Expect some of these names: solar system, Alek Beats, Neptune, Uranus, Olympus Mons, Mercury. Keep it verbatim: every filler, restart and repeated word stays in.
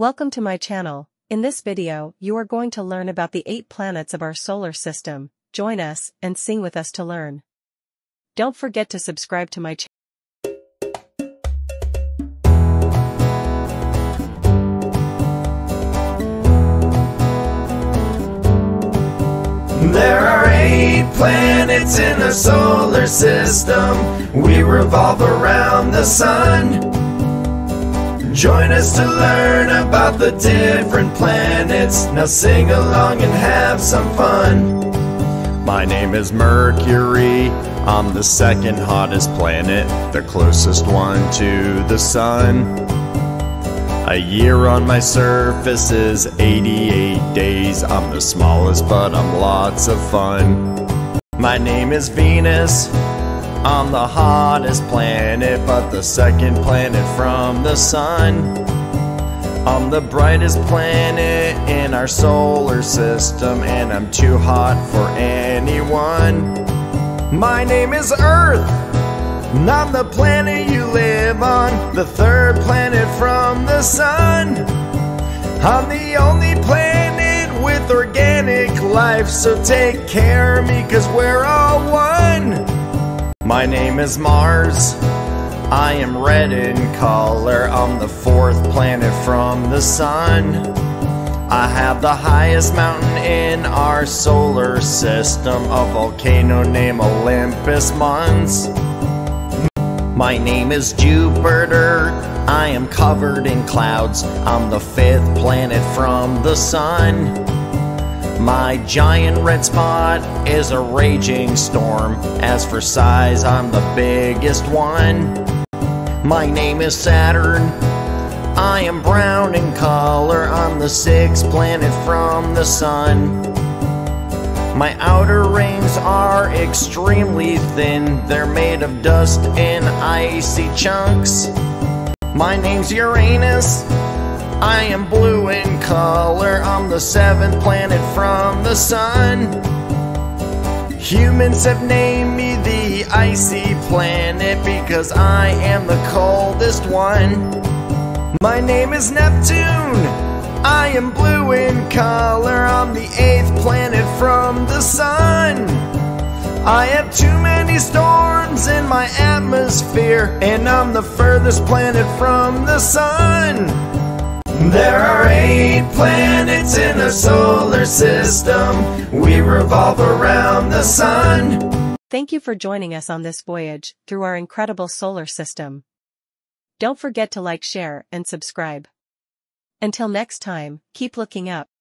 Welcome to my channel. In this video, you are going to learn about the eight planets of our solar system. Join us and sing with us to learn. Don't forget to subscribe to my channel. There are eight planets in the solar system. We revolve around the sun. Join us to learn about the different planets. Now sing along and have some fun. My name is Mercury. I'm the second hottest planet, the closest one to the sun. A year on my surface is eighty-eight days. I'm the smallest, but I'm lots of fun. My name is Venus. I'm the hottest planet, but the second planet from the sun. I'm the brightest planet in our solar system, and I'm too hot for anyone. My name is Earth, and I'm the planet you live on, the third planet from the sun. I'm the only planet with organic life, so take care of me, 'cause we're all one. My name is Mars. I am red in color. I'm the fourth planet from the sun. I have the highest mountain in our solar system, a volcano named Olympus Mons. My name is Jupiter. I am covered in clouds. I'm the fifth planet from the sun. My giant red spot is a raging storm. As for size, I'm the biggest one. My name is Saturn. I am brown in color. I'm the sixth planet from the sun. My outer rings are extremely thin. They're made of dust and icy chunks. My name's Uranus. I am blue in color. I'm the seventh planet from the sun. Humans have named me the icy planet because I am the coldest one. My name is Neptune. I am blue in color. I'm the eighth planet from the sun. I have too many storms in my atmosphere, and I'm the furthest planet from the sun. There are eight planets in the solar system. We revolve around the sun. Thank you for joining us on this voyage through our incredible solar system. Don't forget to like, share, and subscribe. Until next time, keep looking up.